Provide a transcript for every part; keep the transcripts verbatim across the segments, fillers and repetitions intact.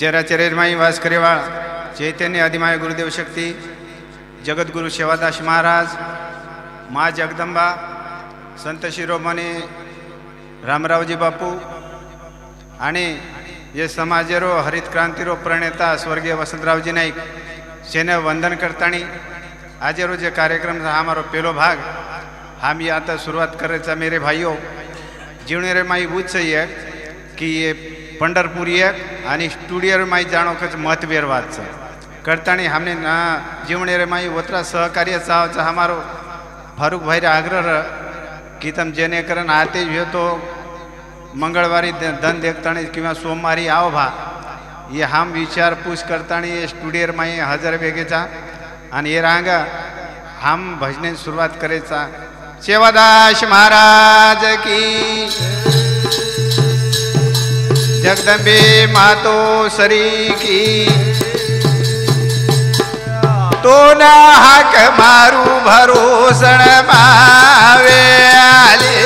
जरा चरेरमाई वास करेवा चैतन्य आदिमाय गुरुदेव शक्ति जगतगुरु सेवादास महाराज, माँ जगदंबा, संत शिरोमणी रामरावजी बापू आणि ये समाजरो हरित क्रांतिरो प्रणेता स्वर्गीय वसंतरावजी नाईक सेने वंदन करतानी आज रोज कार्यक्रम हा हमारो पेलो भाग हम ये आता सुरुआत करायचा। मेरे भाइयों, जीवनेरे माई बूझ सही है कि ये पंढरपुरी एक आणि स्टुडियो माई जाणो कच महत्वेर बात छे करतानी हमने ना जीवनेरे माई ओतरा सहकार्य चाहचा हमारो फारूक भाई आग्रह कि तम जेने करन आते जो तो मंगलवारी धन देखता कि सोमवारी आओ भा ये हम विचार पूछ करता ये स्टुडियो में हजर वेगेचा आणि ये रांगा हम भजने सुरुवात करेचा। सेवादास महाराज की जगदंबे मातो सरी की तो ना हक मारू भरोसण मावे आले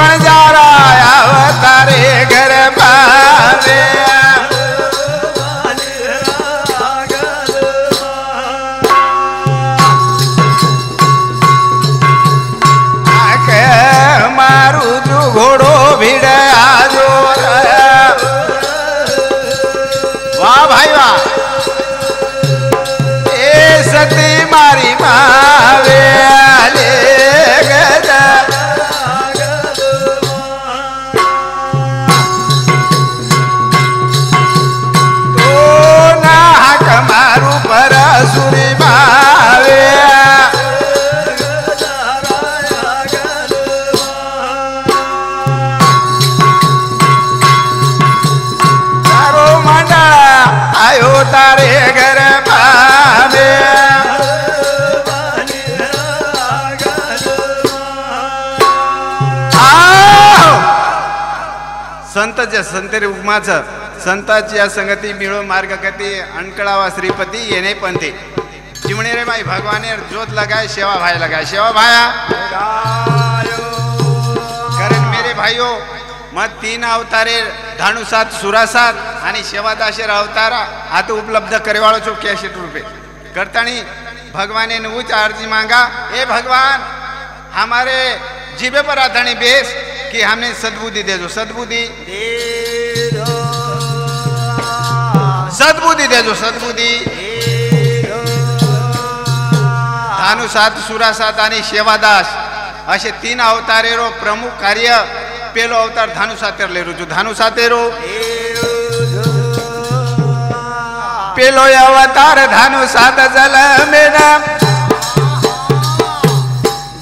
बंजारा अवतारे घर पावे मारी मावे आले गदा तो ना हाक मारू परसुरी मावे तारो मंडा आयो तारे घर भावे संताच्या संतेरी उपमाचं संताची या संगती मिळो मार्गगती अणकळावा श्रीपती येणे पंथी चिमणे रे माई भगवाने जोत लगाय सेवा भाई लगाय सेवा भाया कारण मेरे भाईओ मग तीन अवतारे धानुसात सुरासात आणि सेवादाशेर अवतारा आता उपलब्ध करेवाळो चो कॅशेट रुपये करतानी भगवाने ऊंच अर्जी मांगा हे भगवान हमारे जीबे पर आधानी बेस कि हमने सद्बुद्धि दे दो सद्बुद्धि सद्बुद्धि दे दो सद्बुद्धि धानुसात सुरासात आणि सेवादास असे तीन अवतारेरो प्रमुख कार्य पेलो अवतार धानुसातेर लेरो जो धानुसातेरो पेलो अवतार धानुसात जल मेना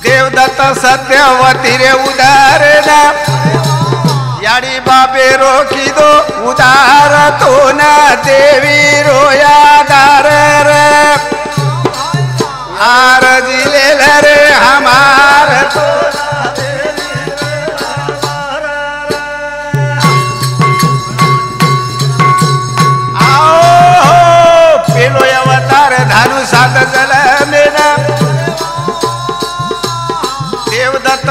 देवदत्त सत्यवती रे उदारना याडी बाबे रोकी दो उदार तो ना देवी रोया दार आर जिले रे हमार तो आओ पेलो अवतार धानु सात जल मेना देवदत्त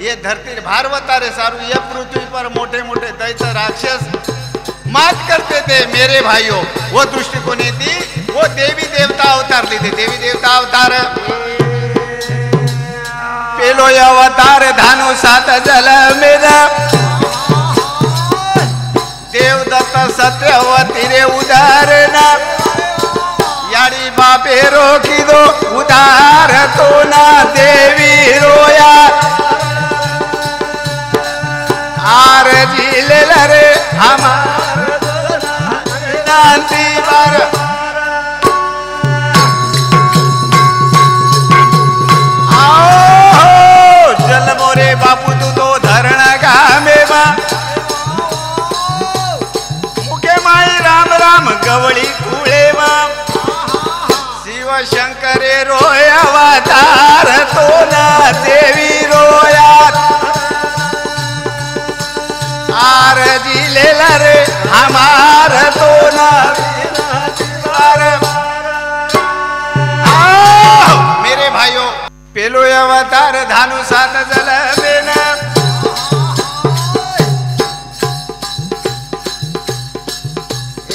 ये धरती भारवता रे सारू ये पृथ्वी पर मोटे मोटे दैत्य राक्षस मात करते थे मेरे भाइयों वो दृष्टिकोण थी वो देवी देवता अवतार लेते देवी देवता अवतार पेलो अवतार धानु सात जल मेरा देवदत्त सत्यवती रे उदार ना यारी बापे रोकी दो उदार तो ना देवी रोया आर जिले रे हमार बार आओ जल मोरे बापू तू तो धरण गामे बा मुके माई राम राम गवळी कुळे बा शिव शंकरे रोया अवतार तो ना देवी रोया आर जिले रे हमार तो ना मेरे भाइयों पेलो अवतार धानु सात जल मेना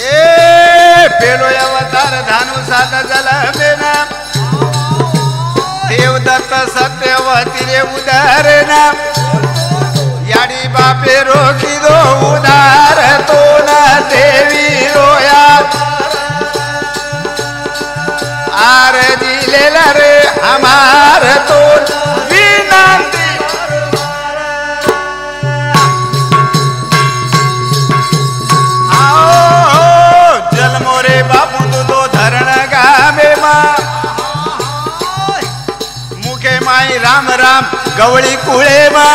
ए पेलो अवतार धानु सात जल मेना देवदत्त सत्यवती रे उदारना याडी बापे रोकी दो उदार तो ना देवी रोया आर जिले रे हमार तो विनंती आओ जल मोरे बापू तू तो धरण गामे मा मुखे माई राम राम गवळी कुळे मा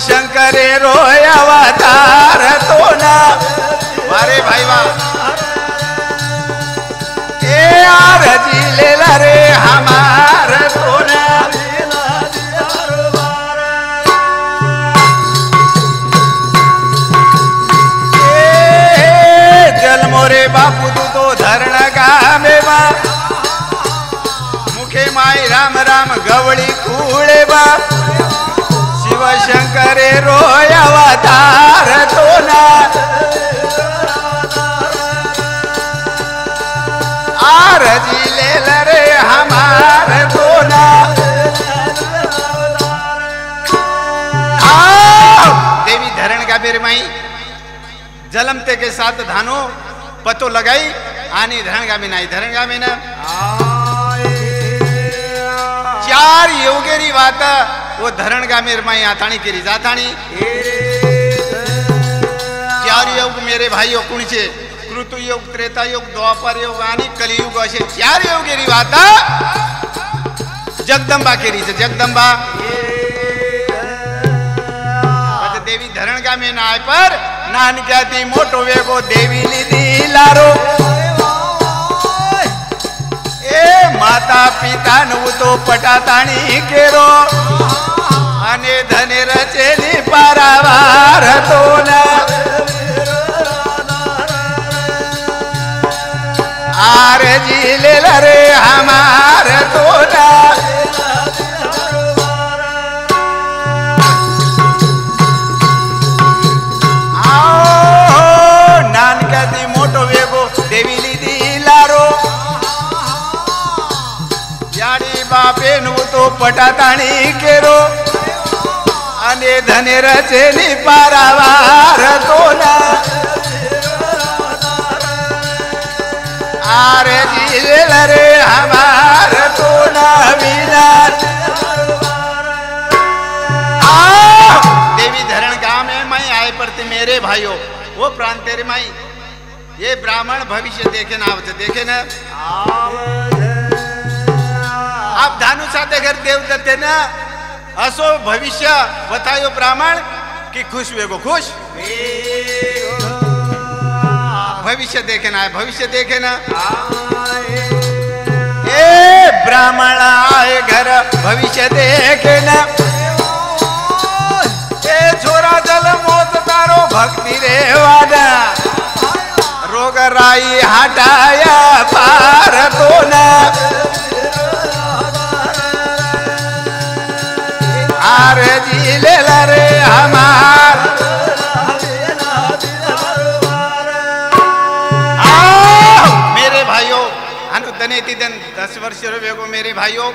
शंकर रोय अवतार तो ना अरे भाई वाह ए आर जिले रे हमार तो ना ए जल मोरे बापू तू तो धरण गामे बा सुखे माय राम राम गवळी कुळे बा शिवशंकरे रोयावा धार तोना आरजी लेल रे हमार तोना आओ देवी धरण का मेरे माई जलमते के साथ धानो पतो लगाई आनी धरण का बिना धरण का बिना चार योगेरी बात वो धरण का मेरे माई आताणी केरी जाताणी चार योग मेरे भाईओ कुणचे कृतु योग त्रेता योग द्वापर योग आणि कलियुग असे चार योगेरी वाता जगदंबा केरी से जगदंबा देवी धरण का में नाय पर नानक्या ती मोटो वेगो देवी लीधी लारो माता पिता नु तो पटाताणी केरो अने धने रचेली पारावार तोना आर जिले लरे हमार तोना आओ नानका ती मोटो वेगो देवी लीधी लारो पेन तो पटाताणी केरो अने धने रचेली पारावार तोना आर जिल रे हमार तोना बिना देवी धरण गांव में मैं आए परते मेरे भाइयों वो प्राण तेरे माई ये ब्राह्मण भविष्य देखे ना आवते देखे ना आप धानु सातघर देवदत्ते ना असो भविष्य बतायो ब्राह्मण कि खुश हुए को खुश भविष्य देखे ना भविष्य देखे ना ए ब्राह्मण आए घर भविष्य देखे ना ए छोरा जल मोत तारो भक्ति रे वादा रोग राई हटाया पार तो ना आर जिले लरे हमार आओ मेरे भाइयों अनुदनेती दिन दस वर्ष वेगो मेरे भाइयों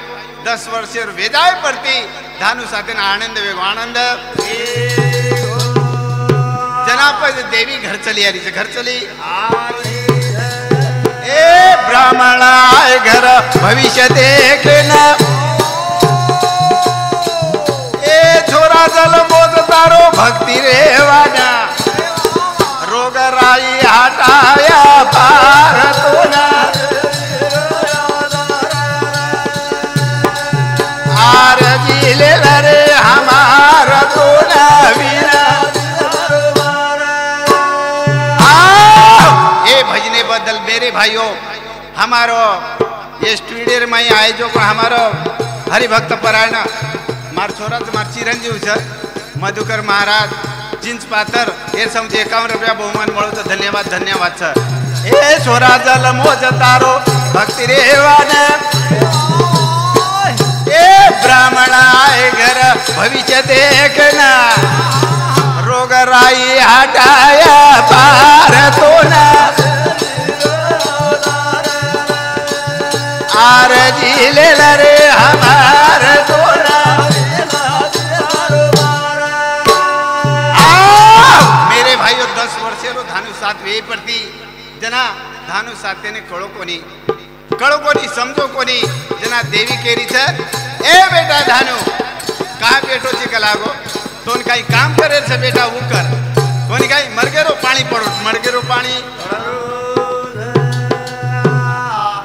दस वर्ष वेदाय परती धानु साधन आनंद वेगो आनंद जनाब देवी घर चली आ रही से घर चली ए ब्राह्मण आए घर भविष्य देखे ना छोरा जल मोद तारो भक्ति रे वाना रोग राई हटाया पार तोना आर जिले रे हमार तोना बिना आओ ये भजने बदल मेरे भाइयों हमारो ये स्टूडियो में आए जो को हमारो हरिभक्त परायण मार छोरा तो मार चिरंजीव सर मधुकर महाराज चिचपातर ये समझ एकावन रुपया बहुमान मो तो धन्यवाद धन्यवाद सर ए छोरा जल मोज तारो भक्ति रेवान ए ब्राह्मण आए घर भविष्य देखना रोग राई हटाया पार तोना आर जिले रे हमार तोना दस वर्षेरो धानु साथ वे पड़ती जना धानु साथे ने कड़ो कोनी कड़ो कोनी समझो कोनी जना देवी केरी छ ए बेटा धानु कहाँ बेटो ची कलागो तो उनका ही काम करे से बेटा वो कर तो उनका ही मरगेरो पानी पड़ो मरगेरो पानी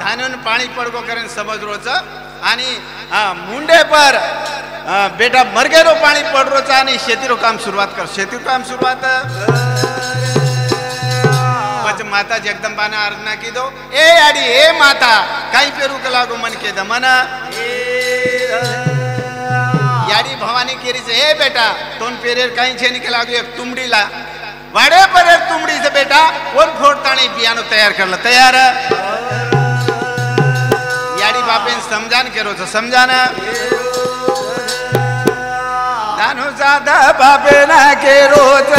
धानु ने पानी पड़को करन समझ रोज आनी हाँ मुंडे पर बेटा मरगेरो पानी पड़ रो चानी शेतीरो काम शुरुआत कर शेतीरो काम शुरुआत बच माता जगदंबा ने आराधना की दो ए आड़ी ए माता कहीं पेरू कला को मन के दमना याड़ी भवानी केरी से ए बेटा तोन पेरेर कहीं छे निकला को एक तुमड़ी ला वाड़े पर एक तुमड़ी से बेटा और फोड़ता नहीं पियानो तैयार कर ला तैयार याड़ी बापेन समझान के रोज समझाना जानू जादा बापेना के रोज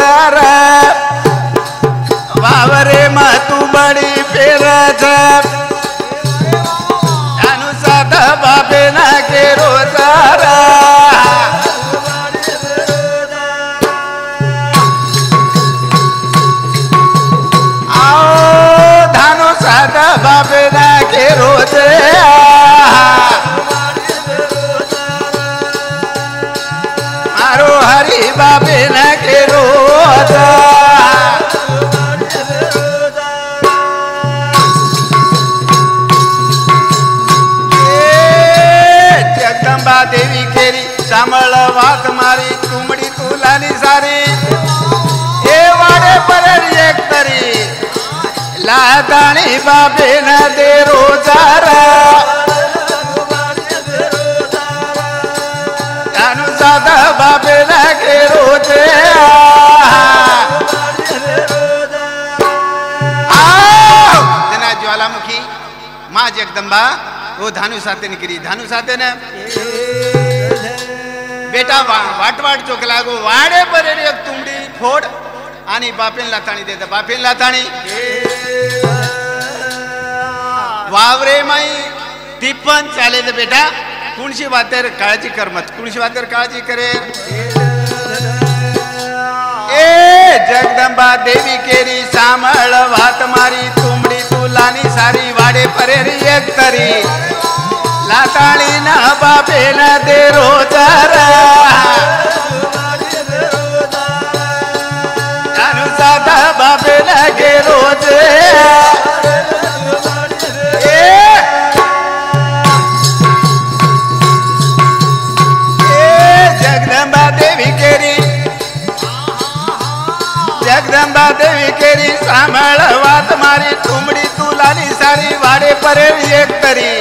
वावरे मा तू बड़ी पेरा जानू जादा बापेना के रोज बाबेना के रोज मारो हरी बाबेना के रोज जगदंबा देवी केरी श्यामळ वाघ मारी तुमडी तुलानी सारी हे वाडे परेरी एक तरी लादाणी बाबेन दे रोजारा जानू जादा बाबेन के रोजे जना ज्वालामुखी माँ जगदंबा वो धानु साते निकली धानु साते ने बेटा वाट वाट चोक लागो वाडे पर तुमडी फोड़ आणि बापेन लाताणी देता बापेन लाताणी वावरे माई दीपन चाले दे बेटा कुणशी वातेर काळजी कर मत कुणशी वातेर काळजी करे ए जगदंबा देवी केरी सांभाळ वात मारी तुमडी तुलानी सारी वाडे परेरी एक तरी लाताणी ना बापेन दे रोजारा बाबेन के रोज जगदंबा देवी केरी जगदंबा देवी केरी सांभाळ वात मारी तुमडी तुलानी सारी वाडे परेरी एक तरी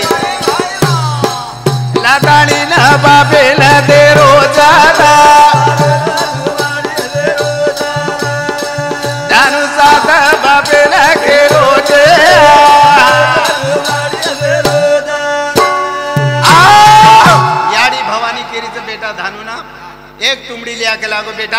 लाताणी ना बाबेन दे रोजारा एक तुमडी लिया के लागो बेटा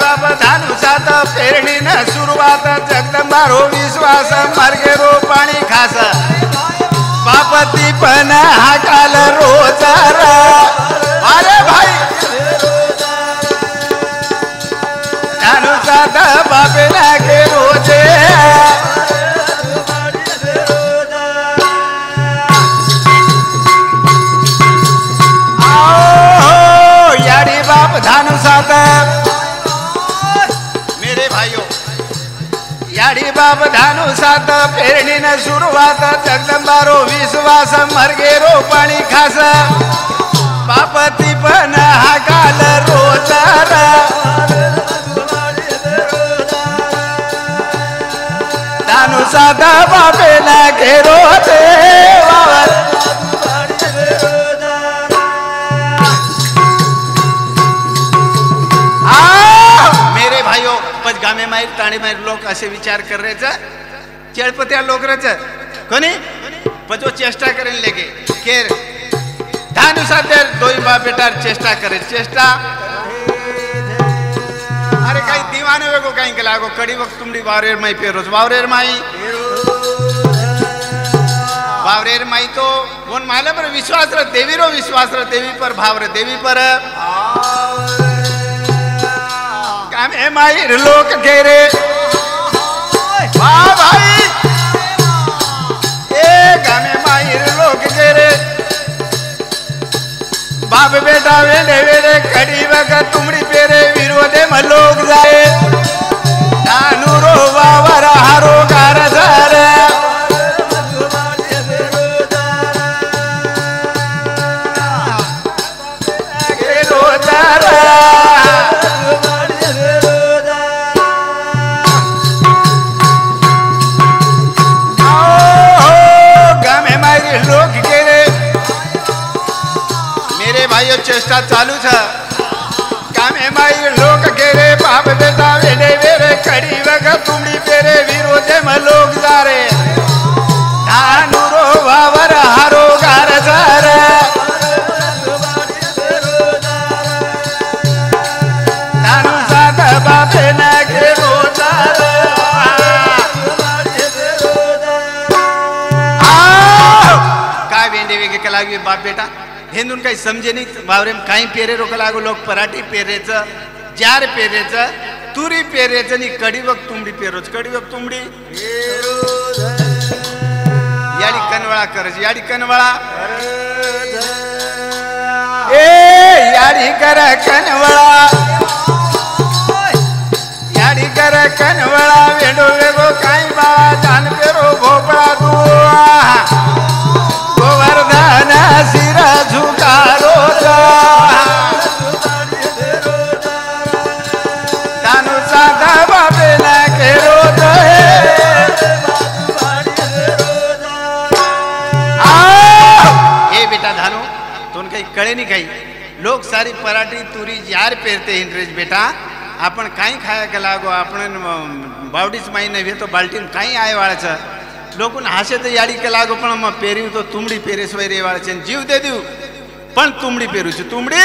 बाबा धानु साता पेरणी न सुरुवात जगदंबा रो विश्वास मरगे रो पाणी खास बापती पण हा काल रोजारा अरे भाई धानु साता बापेला के रोजे आओ यारी बाप धानु साता याडी बाप धानु सात पेरणी न सुरुवात जगदंबा रो विश्वास मरगे रो पाणी खास बापती पण हा काल रोजारा धानु सात बापेला के रोजे गामे माईर ताणी माईर लोक असे विचार कर रहे चा चेळपत्या लोक रहे चा कोणी पजो चेष्टा करेन लेके केर धानु सातेर दोई बाप बेटा चेष्टा करे चेष्टा अरे काही दीवाने वेगो काही के लागो कडी वक्त तुमडी वावरेर माई पेरोज वावरेर माई वावरेर माई तो कोण माला पर विश्वास र देवी रो विश्वास र देवी पर भाव र देवी पर कामे माईर लोक घेरे वा भाई ए कामे माईर लोक घेरे बाप बेटा वेडे वेडे कडी वगत तुमडी पेरे विरोधे म लोक जाए नानू रो वावर हारो गार झारे भाइयों चेष्टा चालू था कामे माई लोक गेरे बाप देता वेले वेरे कड़ी वग तुमड़ी पेरे विरोधे म लोग जारे धानुरो वावर हारो गार जारे धानु साथ बापे न घेरो जारे आओ काय बेंदे वे के कलाग में बाप बेटा हिंदून काही समजे नाही वावरेम काही पेरे रोक लागो लोक पराठी पेरेचं जार पेरेचं तुरी पेरेचं नी कडी बघ तुंबडी पेरोच कडी बघ तुंबडी याडी कनवाळा करज याडी कनवाळा ए याडी कर कनवाळा याडी कर कनवाळा वेडो वेगो काही बाळा दान पेरो भोपळा दुआ गोवर्धन सिर झुकारो तानु साधा बाबे ना घेरो हे बेटा धानो तुन काही कळे नाही काही लोक सारी पराठी तुरी यार पेरते इंटरेस्ट बेटा आपण काही खाया का लागो आपण बावडीच माई नव्हे तो बाल्टीन काही आहे वाळाचं लोकून हासे तर याडी के लागो पण म पेरीव तो तुमडी पेरेस वय रे वाळचे जीव दे देऊ पण तुमडी पेरूची तुमडी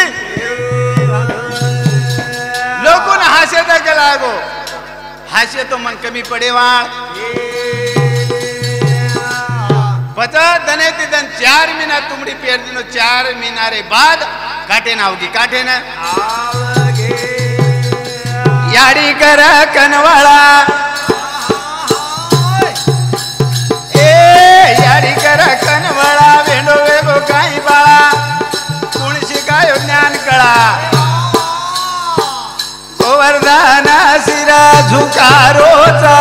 लोकून हासे तर के लागो हासे तो मन कमी पडे वाळ पता दने तिदन चार महिना तुमडी पेर दिनो चार महिना रे बाद काटे ना आवगी काटे ना आवगे याडी कर कनवाळा यारी करा कनवाळा वेणो वेगो काही बाळा कोण शिकायो ज्ञान कळा गोवर्धन सिरा झुकारोचा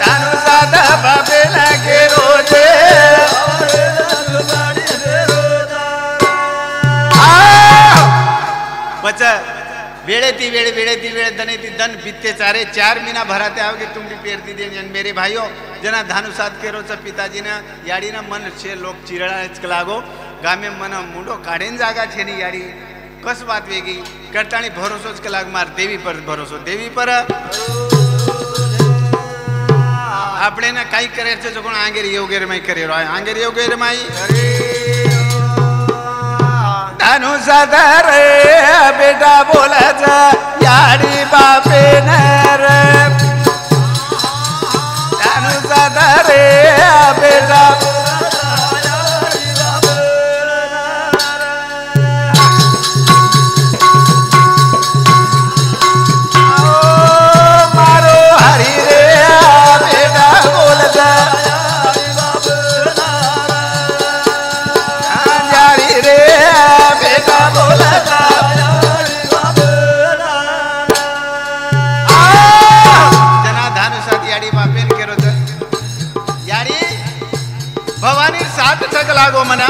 तानु साधा बाबे लागे रोजे बच वेड़े ती वेड़े वेड़े ती वेड़े दने ती दन बीतते सारे चार महीना भराते आओगे तुम भी पेर दी दे जन मेरे भाइयों जना धानुसाद के रोचा पिताजी ने यारी ना मन छे लोग चिरड़ा लागो गामे मन मुंडो काढ़ेन जागा छे नी यारी कस बात वेगी करतानी भरोसो च कलाग मार देवी पर भरोसो देवी पर आपने ना कई करे छे जो कोण आंगेर योगेर माई करे रहा आंगेर योगेर माई धानु साधर बेटा बोला जा यारी बापे नर धानु साधर बेटा लागो मना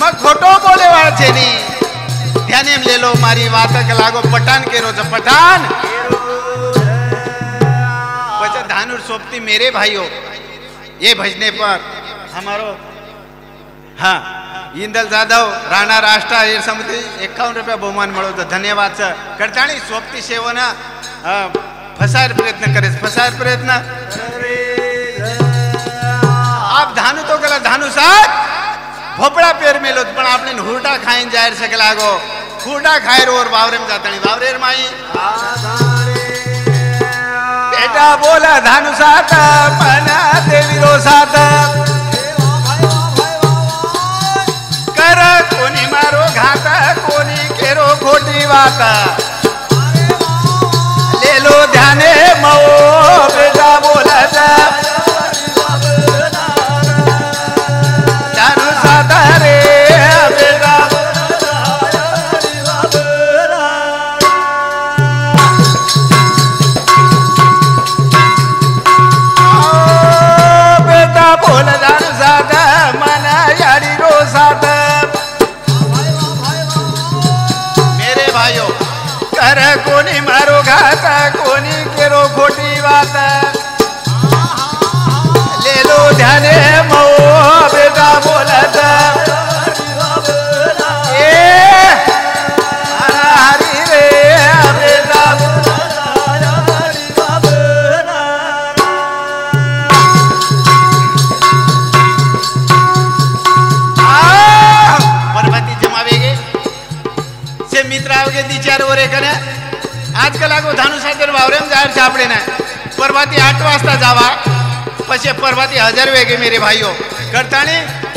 मैं खोटो बोले वाला छेनी ध्यान में ले लो मारी बात के लागो पठान के रोज पठान बचा धानुर सोपती मेरे भाइयों ये भजने पर हमारो हाँ इंदल जाधव राणा राष्ट्र ये समिति इक्यावन रुपया बहुमान मरो तो धन्यवाद सर करतानी सोपती सेवना फसार प्रयत्न करे फसार प्रयत्न आप धानु तो कला धानु साथ भोपड़ा पेर मेलो पण आपने हुरडा खाइन जाहिर सके लागो हुरडा खाए और बावरे में जातणी बावरे माई बेटा बोला धानु साथ मना देवी रो साथ कर कोनी मारो घाटा कोनी केरो खोटी बात ले लो ध्याने मओ बेटा बोला जा अवघे दी चार वर एखाद्या आजकाल अगो धानुसागर वावरेम जाहीर छापडे ना परवाती आठ वाजता जावा पशे परवाती हजार वेगे मेरे भाईओ करतानी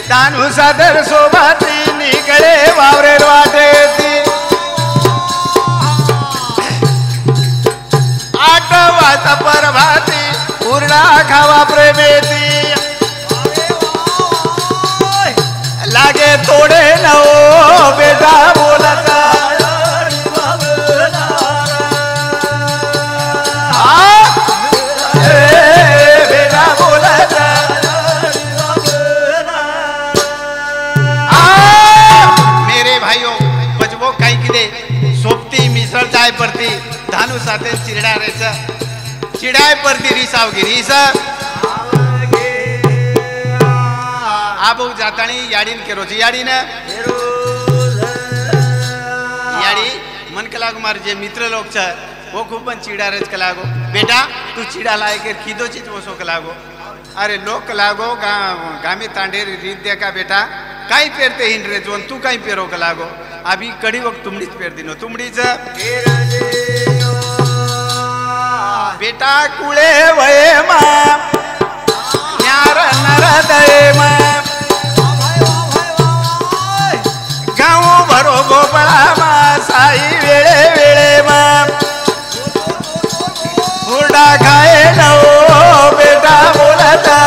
धानुसागर सोबत निकळे वावरे वाटेती आठ वाजता परवाती पूर्णा खावा प्रेमेती लागे थोडे नव बेटा बोलता परती धानु साथे चिरडा रेच चिडाय परती रिसावगी रिस आबो जाताणी याडीन केरोची याडीन याडी मन के लागो मार जे मित्र लोग छ वो खूब चिडा रेच के लागो बेटा तू चिडा लाय के खिदो चीज वो सो के लागो अरे लोक लागो गा गामी तांडे रीत दे का बेटा काई पेरते हिन रे जोन तू काई पेरो के लागो अभी कड़ी वक्त तुमडीच पेर दिनो तुमडीच बेटा कुळे वये मा न्यार नरदय मा गाव भरो गोपाळा मा साई वेळे वेळे मा हुरडा खाए नवो बेटा बोलता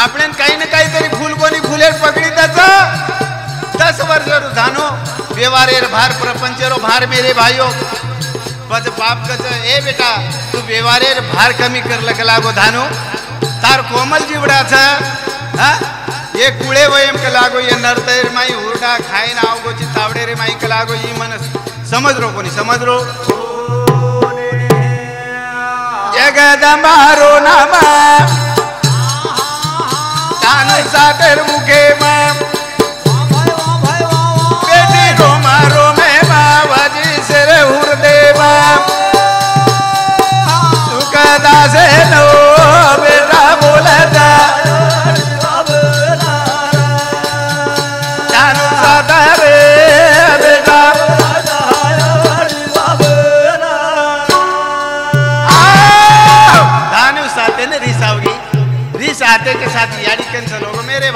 आपने कहीं न कहीं तेरी फूल को नहीं फूलेर पकड़ी दस दस वर्ष रुझानो व्यवहारेर भार प्रपंचेरो भार मेरे भाइयों बस बाप कच ए बेटा तू व्यवहारेर भार कमी कर लग लागो धानो तार कोमल जीवड़ा छ हाँ ये कूड़े वयम के लागो ये नर्तेर माई हुरडा खाए ना आओ गोची तावड़े रे माई के लागो ये मन समझ रो को नहीं समझ रो जगदम्बा रो नामा सातर मुखे मां बेटी रोमा रोमे मां वाजी सिर हुरदे मां सुखदा से नो बेटा बोलता जानो सातर बेटा धानु साते ने रिसावगी रिस आते के साथ यारी कंसल होगा मेरे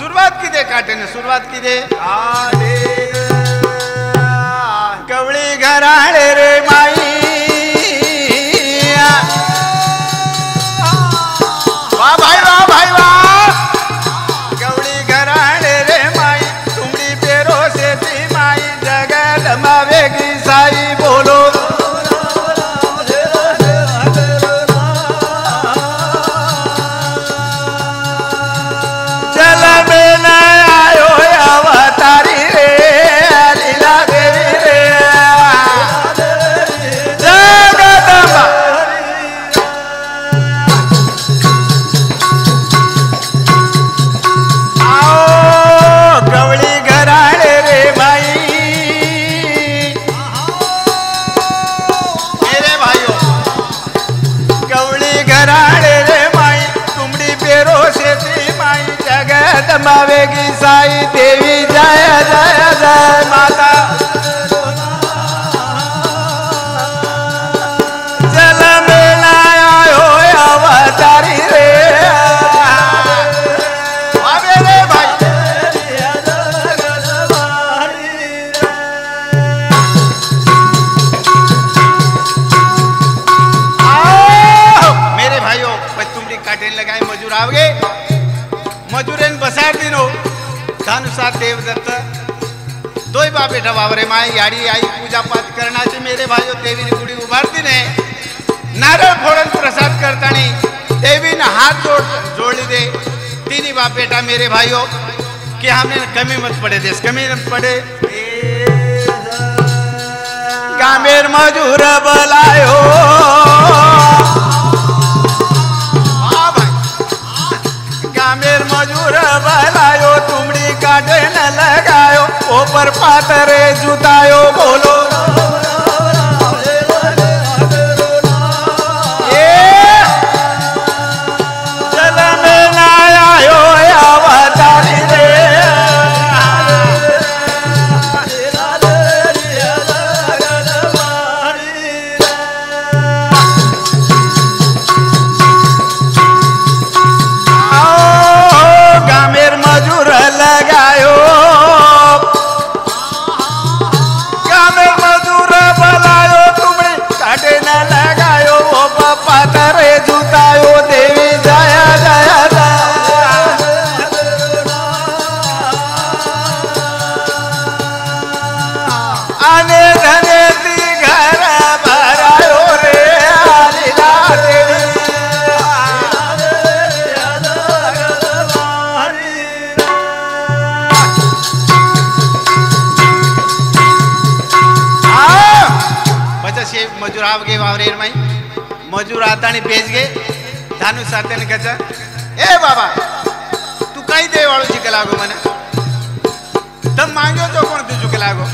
शुरुआत की दे काटे ने शुरुआत की दे कवड़ी घराड़े रे माई वाह भाई वाह भाई वाह कवड़ी घराड़े रे माई तुमड़ी पेरो से थी माई जगत मावेगी साई बोलो मावेगी साई देवी जय जय जय माता जल में आयो अवतारी रे मेरे भाई आओ मेरे भाइयों तुमने असा देवदत्त दोय बा बेटा वावरे माय याडी आई पूजा पाठ करण्याची मेरे भाईओ देवीने गुढी उभारती ने नारळ फोडन प्रसाद करतानी देवीने हात जोड जोडली दे तिनी बा बेटा मेरे भाईओ कि हमने कमी मत पड़े देश कमी मत पड़े कामेर मजूर बलायो हां भाई कामेर मजूर बलायो तुमड़ी काटे न लगायो ऊपर पातरे जुतायो बोलो बेच गे धानु साथ्याने कचा ए बाबा तू काही देवाळू जिक लागो मने तम मांग्यो तो कोण तू जिक लागो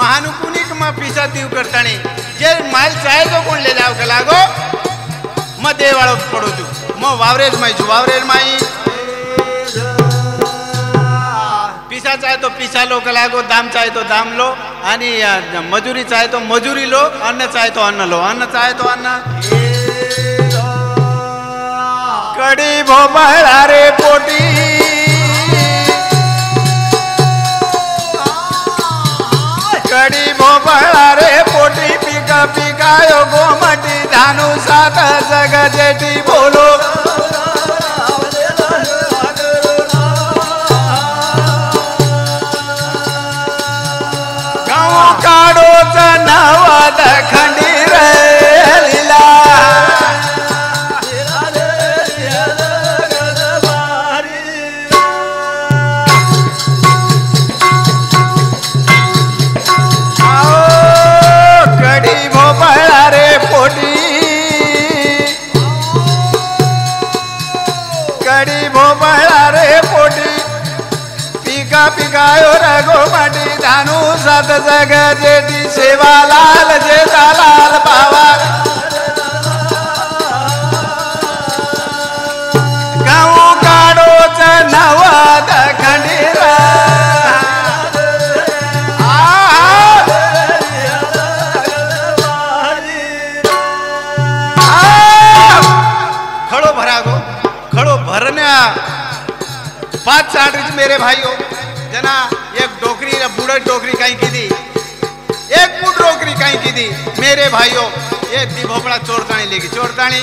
महानु कुणीक मा पिसा तीव करताने जे माल चाहे तो कोण ले लाव लागो म देवाळू पडो तू म वावरेज माई जु वावरेज माई पिसा चाहे तो पिसा लो लागो दाम चाहे तो दाम लो आणि मजुरी चाहे तो मजुरी लो अन्न चाहे तो अन्न लो अन्न चाहे तो अन्न कड़ी भोपळा रे पोटी कड़ी भोपळा रे पोटी पिका पिकायो गोमटी धानु सात जगजेटी बोलो पिकायो रगो मटी धानु सात जग जेटी सेवा लाल जेता लाल बाबा गाऊ काढो च नवाद खंडीरा खड़ो भरा गो खड़ो भरण्या पाच साठ मेरे भाईओ जना एक डोकरी बुढ़त डोकरी कहीं की दी एक बुढ़ डोकरी कहीं की दी मेरे भाइयों ये दी भोपड़ा चोरतानी लेगी चोरतानी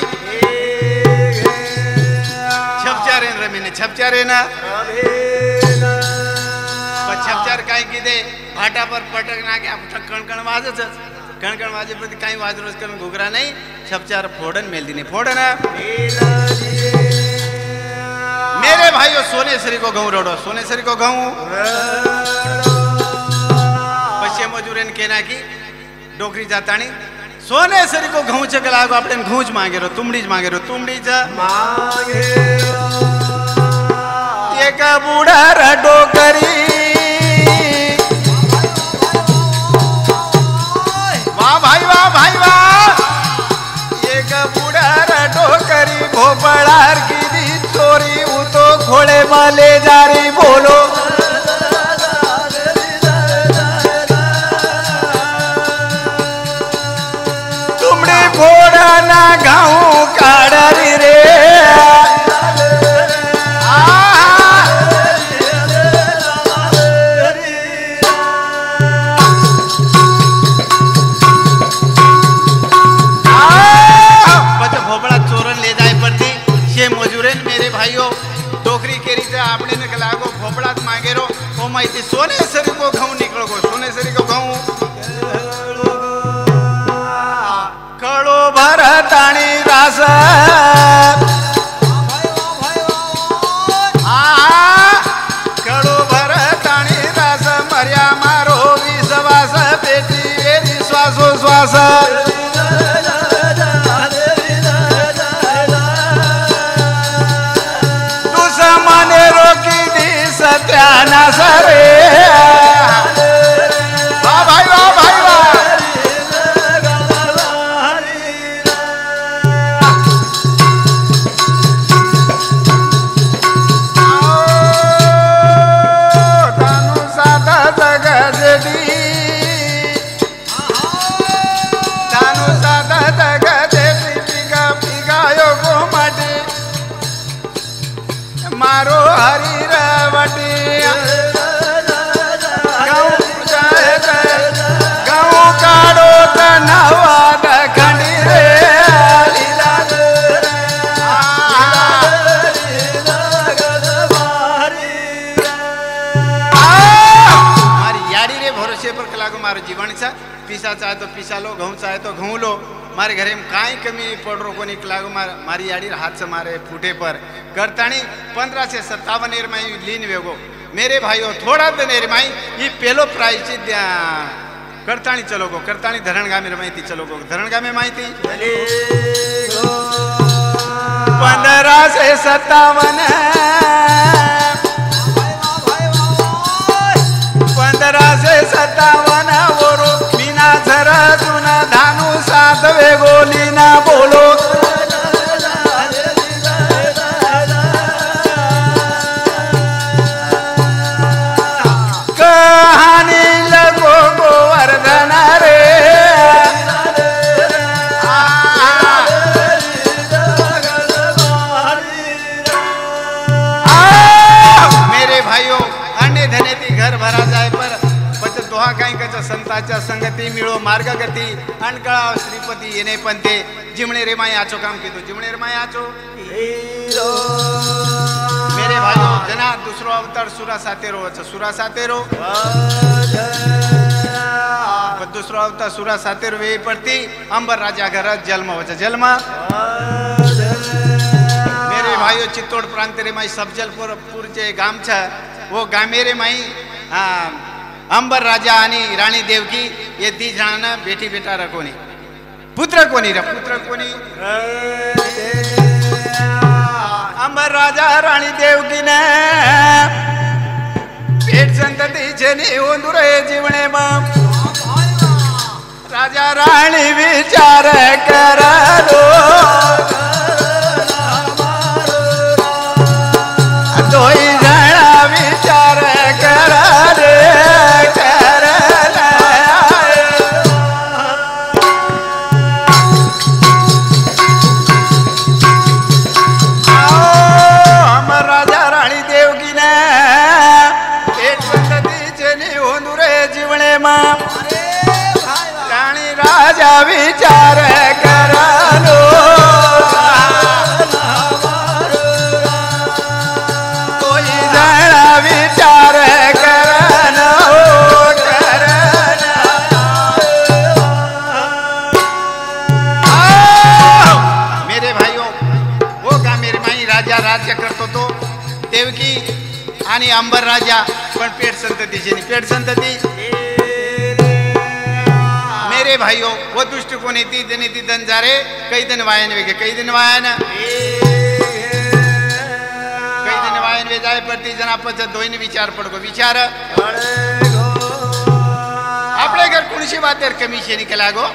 छपचार रे मैंने छपचार है ना छपचार कहीं की दे भाटा पर पटक ना के कणकण वाजे कणकण वाजे प्रति कहीं वाज रोज कर घुघरा नहीं छपचार फोड़न मेल दी नहीं फोड़न मेरे भाइयों सोनेसरी को गहूं रोडो सोनेसरी को गहूं पश्चिम मजूरन कहना की डोकरी जाता नहीं सोनेसरी को गहूं चकला को आपने घूंच मांगे रो तुमड़ीज मांगे रो तुमड़ीज मांगे ये का बूढ़ा डोकरी वाह भाई वाह भाई वाह ये का बूढ़ा डोकरी भोपळार की चोरी वो तो घोड़े माले जारी बोलो तुमने फोड़ा ना गाँव काड़ी रे माहिती सोनेसरी को घाऊ निकळो गो सोनेसरी को घाऊ कळो भरत आणि रास तो पिसा लो घऊ चाहे तो घऊ लो मारे घरे में काई कमी पड़ रो को निकलागो मार, मारी याड़ी हाथ से मारे फूटे पर करतानी पंद्रह से सत्तावन एर में लीन वेगो मेरे भाइयों थोड़ा दिन एर में ये पहलो प्राइज करतानी चलो गो करतानी धरणगा में माइती चलो गो धरणगा में माइती पंद्रह से सत्तावन पंद्रह से सत्तावन जुना धानु सातवे गोली ना बोलो कहानी लगो गोवर्धन रे मेरे भाइयों अन्य धने थी घर भरा जाए पर संताच्या संगती मिळो मार्गगती अणकळा श्रीपती येणे पण ते जिमणे रे माई आचो काम कीधो जिमणे रे माई आचो मेरे भाइयो जना दूसरो अवतार सुरा साथे रो सुरा साथे रो दूसरो अवतार सुरा साथे रो वे पड़ती अंबर राजा घर जन्म होच जन्म मेरे भाइयो चित्तौड़ प्रांत रे माई सबजलपुर पुरचे गाम छ वो गामे रे माई हां अंबर राजा आनी रानी देवकी ये दी जाना बेटी बेटा रखोनी पुत्र कोनी रख पुत्र कोनी अंबर राजा रानी देवकी ने पेट संतति जने ओंदुरे जीवने मां राजा रानी विचार कर लो दोई जाना विचार कर विचार कर लो कोई जरा विचार कर लो कर मेरे भाइयों वो का मेरे माई राजा राज्य करतो तो देवकी आणि अंबर राजा पण पेट संततीचे पेट संतती मेरे भाइयों वो दुष्ट को नीति जनिति दन जा रे कई दिन वायन वे कई दिन वायन कई दिन वायन वे जाए प्रति जना पच दोइन विचार पड़ गो विचार अपने घर कुणसी बात यार कमी से निकला गो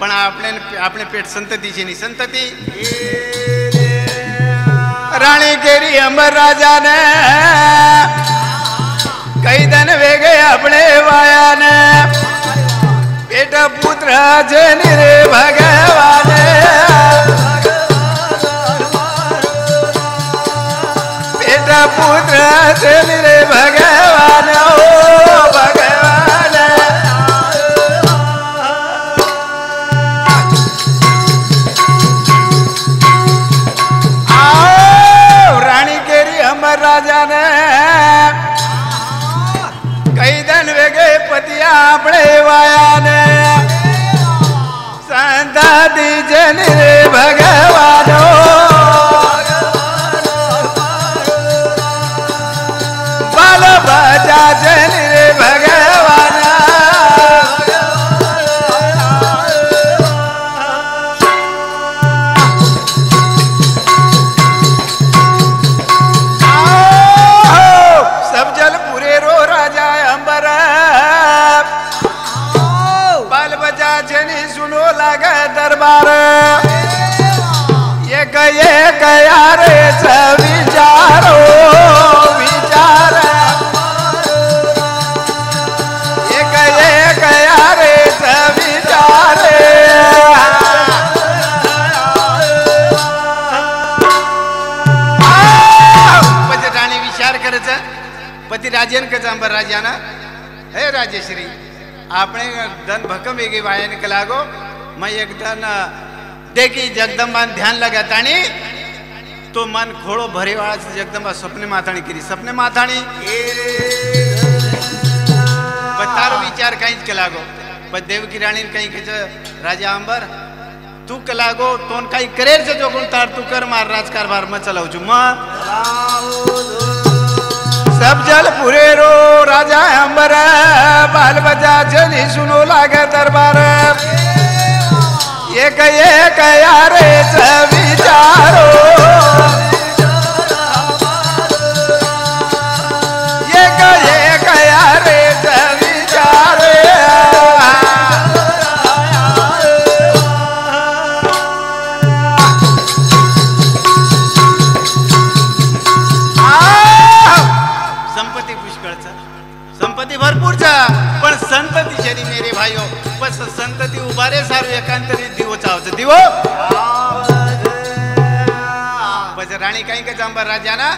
पण आपने आपने पेट संतति से नहीं संतति रानी केरी अंबर राजा ने कई दिन वे गए अपने वाया ने बेटा पुत्र जन रे भगवान बेटा पुत्र जन रे भगवान ओ भगवान आओ रानी केरी अमर राजा ने भजनी सुनो लगे दरबार ये गए गयारे विचारो विचार ये गए गयारे विचारे पतिराणी विचार करायच पतिराजन का अंबर राजाना हे राजेश्री आपने धन भक्कम वेगी वायन के लागो मैं एकदम देखी जगदम्बा ध्यान लगाता तो मन खोड़ो भरे वाला जगदम्बा सपने माथाणी करी सपने माथाणी तारो विचार कहीं के लागो पर देव की राणी कहीं के राजा अंबर तू के लागो तो कहीं करे से जो गुण तार तू कर मार राज कारभार में चलाऊ छू सब जल पूरे रो राजा अंबर बाल बजा जनी सुनो लागे दरबार ये कहे कया रे विचारो ये कहे कया रे विचारो भरपूर जा पण संतती शरी मेरे भाइयों बस संतती उभारे सारू एकांतरी दिवो चावच दिवो बस राणी काही का जांबर राजाना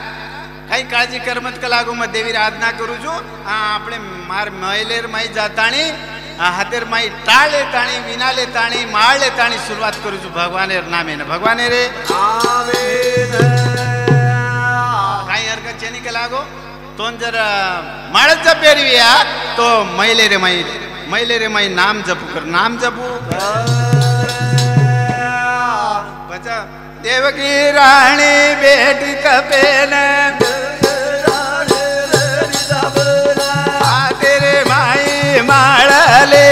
काही काळजी करमत का लागू मत देवी आराधना करू जो आपले मार मयलेर मई जाताणी हातेर मई टाळे ताणी विनाले ताणी माळले ताणी सुरुवात करू जो भगवानेर नामेन भगवाने रे आमेन काही हरकत चेनी का लागो तो जर माणस जपेरविया तो मैले रे माई मैले रे माई नाम जपू कर नाम जपू बचा देव की रानी बेटी तपेन तेरे माई माळले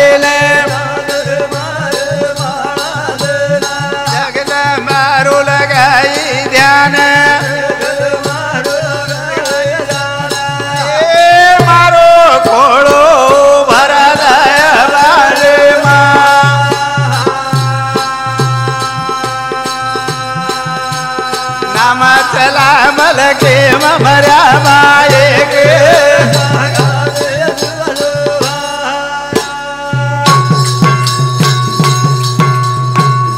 जगत मारू लगाई ध्यान मलके ममरा माये के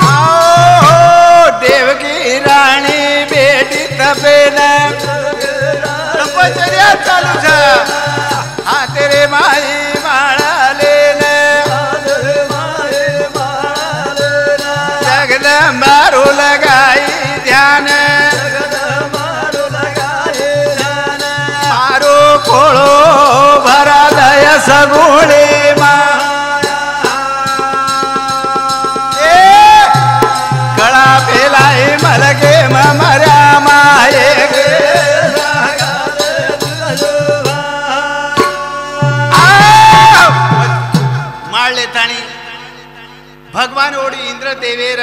आओ देव की रानी बेटी तपेन तपचर्या चालू जा हा तेरे माई माळले जगद मारू लगाई ध्यान खोलो भरा दया सगुणे गड़ा फैलाए मलके ममरा माये माळले ताणी भगवान ओडी इंद्र देवेर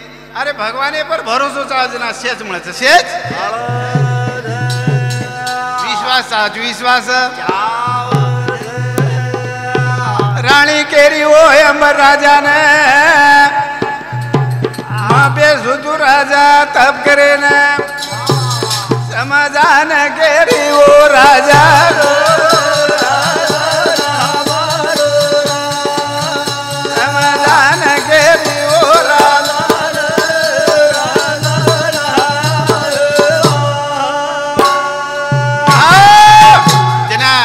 अरे भगवाने पर भरोसा चाजना शेष मळे छे शेष विश्वास आज विश्वास राणी केरी ओ अंबर राजा ने बेसुधु राजा तब करे न समाधान केरी ओ राजा समाधान केरी ओ राजा जना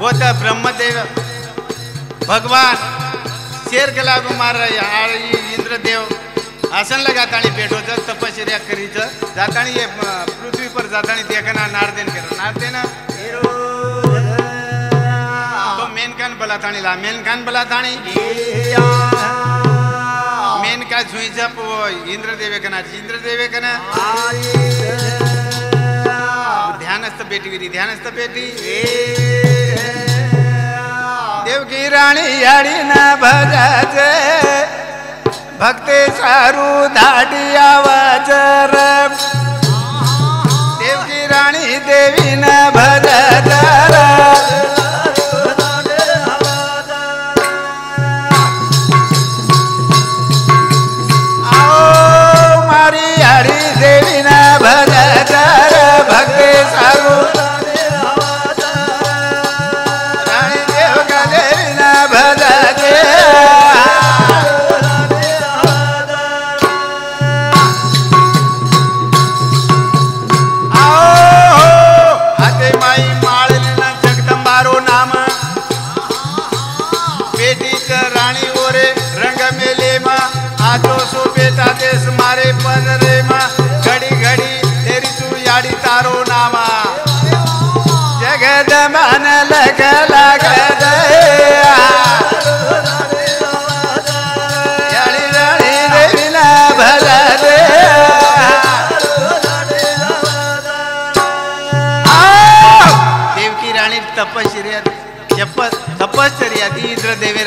वो तो ब्रह्मदेव भगवान शेर के लागू मार इंद्रदेव आसन लगाता पेटो जब तपश्चर्या करी जाता ये पृथ्वी पर जाता देखना नारदेन कर नारदेना तो मेनकान बलाताणी ला मेनकान बलाताणी मेनका जुई जप इंद्रदेवे कना इंद्रदेवे कना ध्यानस्थ बेटी वीरी ध्यानस्थ बेटी देव की रानी यारी न भजाजे भक्ते सारू धाड़ी आवाज देव की रानी देवी न भजाज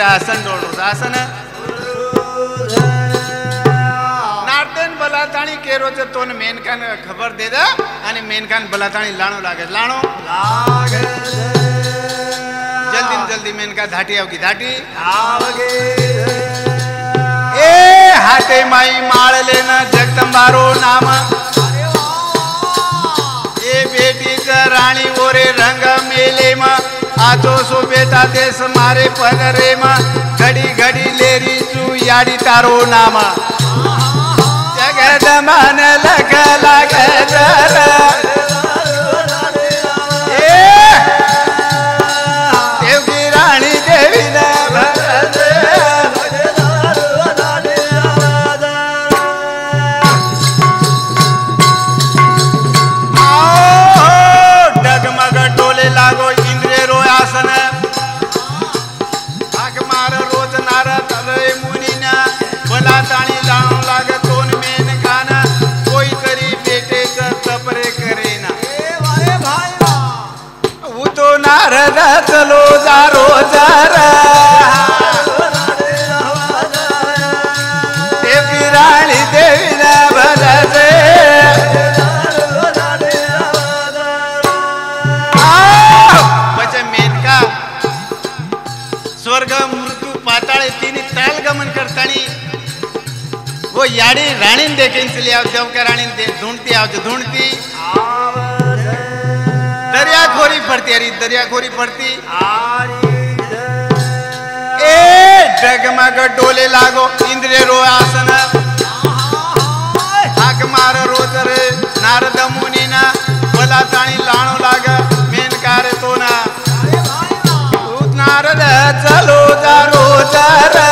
आसन डोळो आसन नारदेन बलाताणी केरो छे तोन मेनकान खबर दे दे आणि मेनकान बलाताणी लाणो लागे लाणो लागे जल्दी जल्दी मेनका धाटी आवगी धाटी आवगे ए हाते माई माळले ना जगदंबारो नाम अरे वाह ए बेटी च राणी ओरे रंग मेले मा आजो सो बेटा देश मारे पनरे मा घड़ी घड़ी लेरी चू याड़ी तारो नामा जगद मन लग लग जरा देव की रानी देवी न चलो जारो जारा देवी रानी देवी ना भजे बचे मेनका स्वर्ग मृत्यु पाताळ तिनी ताल गमन करतानी वो याडी राणी देखे इसलिए आप देव का राणी ढूंढती आप ढूंढती दरियाखोरी पड़ती अरे दरियाखोरी पड़ती ए डगमग डोले लागो इंद्रे रो आसन हाक मार रोज रे नारद मुनि ना भला ताणी लाणो लाग मेनकार तो ना नारद चलो जारो जारा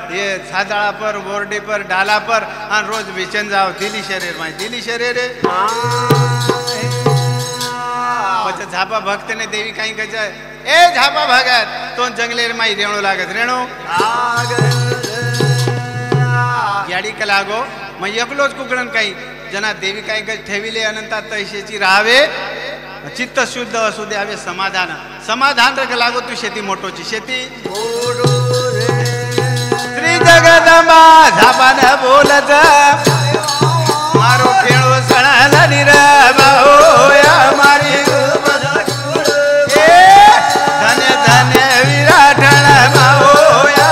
ये सादाड़ा पर बोर्डे पर डाला पर हाँ रोज बेचन जाओ दिली शरीर माई दिली शरीर पचा झापा भक्त ने देवी कहीं कह जाए ए झापा भगत तो जंगलेर माई रेणु लागत रेणु याड़ी कलागो मैं यकलोज कुकड़न कहीं जना देवी कहीं कह ठेवीले अनंता तैसेची रावे चित्त शुद्ध असुदे आवे समाधान समाधान रख लागो तू शेती मोटोची शेती श्री जगदंबा झापा न बोलत मारो खेळो सणाल निर भाऊया मारी धन धन विराट भाऊया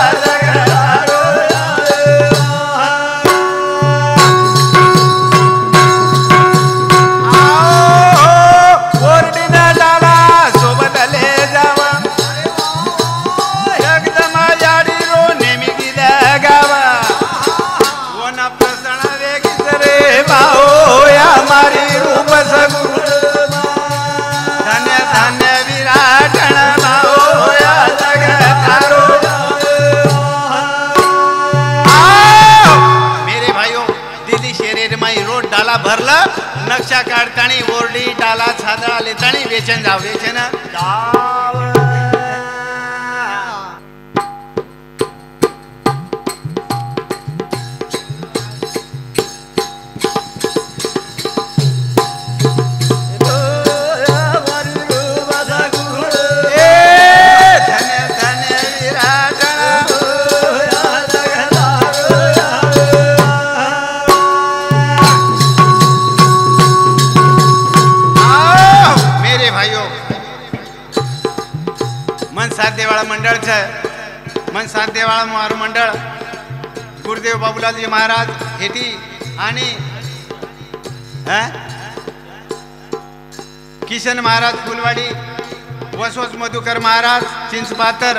नक्शा काढतानी ओरडी डाला छादळा लेतानी वेचन जाव वेचन जाव मंडल छे मन सातेवाळा मारू मंडल गुरुदेव बाबूलालजी महाराज हेटी आणि ह किशन महाराज फुलवाड़ी वसोज मधुकर महाराज चिचपातर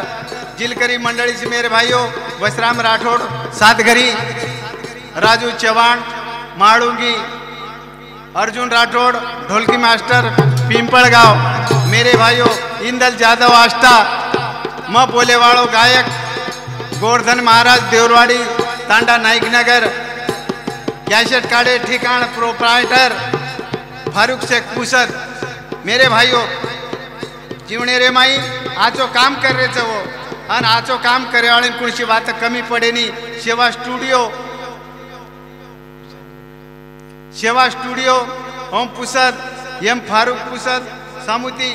जिलकरी मंडली से मेरे भाइयों वसराम राठोड सातघरी राजू चव्हाण माळुंगी अर्जुन राठोड ढोलकी मास्टर पिंपळगाव मेरे भाइयों इंदल जाधव आष्टा म बोले वालों गायक गोवर्धन महाराज देवरवाड़ी तांडा नाईक नगर कैसेट काड़े ठिकाण प्रोप्राइटर फारूक शेख पुसद। मेरे भाइयों जीवने रे माई आचो काम कर रहे थे वो अन आचो काम करे वाले कुछ बात कमी पड़े नहीं। Seva studio Seva studio Om Pusad M Farooq Pusad समिति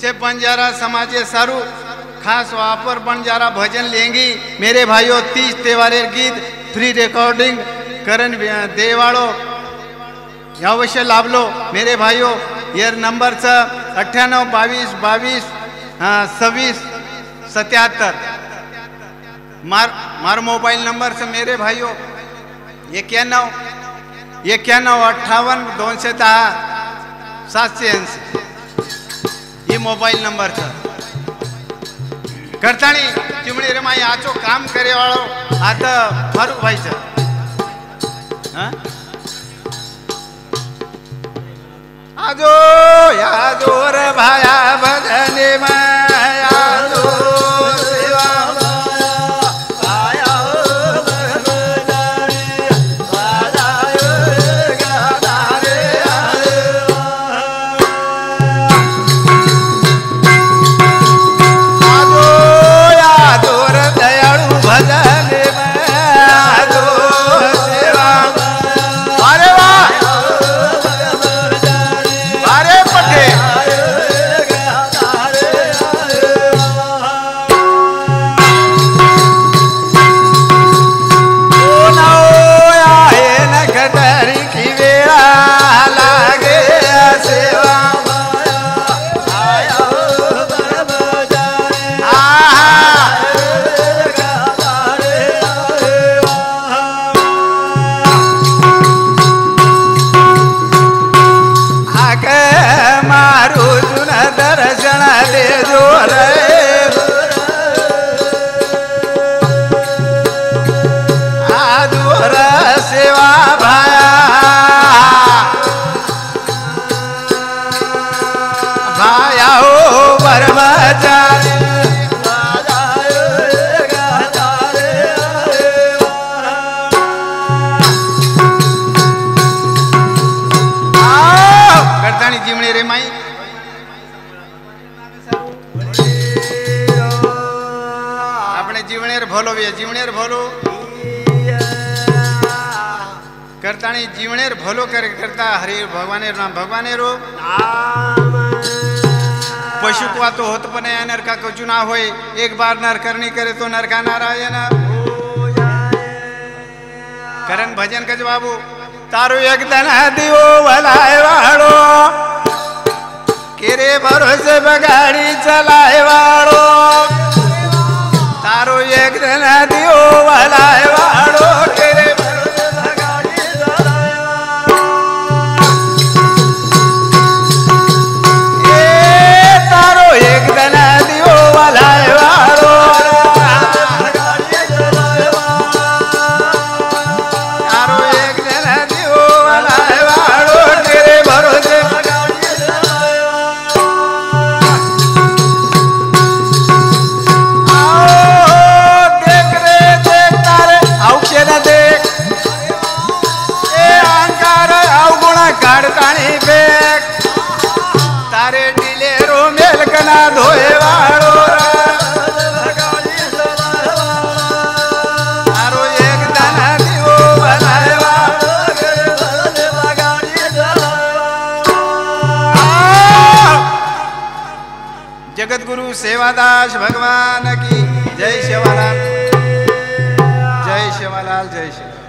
से बंजारा समाजे सारू खास वहाँ पर बंजारा भजन लेंगी। मेरे भाइयों तीस त्योहारे गीत फ्री रिकॉर्डिंग करन देवाड़ो अवश्य लाभ लो। मेरे भाइयों ये नंबर से अठानव बावीस बावीस सवीस सत्याहत्तर मार मार मोबाइल नंबर से। मेरे भाइयों ये क्या नौ ये क्या नौ अट्ठावन दोन से ता सात से अंश ये मोबाइल नंबर था करता नहीं चिमणी रे माई आचो काम करे वालो आता फारूक भाई सर आजो याजो रे भाया भजने माया जीवनेर भलो कर करता हरे भगवानेर नाम भगवानेरो पशु को तो होत पने नरका को चुना हो एक बार नरकरणी करे तो नरका नारायण करन भजन का जवाबू तारो एक दन दियो भलाए वाड़ो केरे भरोसे बगाड़ी चलाए वाड़ो तारो एक दन दियो भलाए वाड़ो केरे सेवादास भगवान की जय। सेवालाल जय सेवालाल जय सेवा।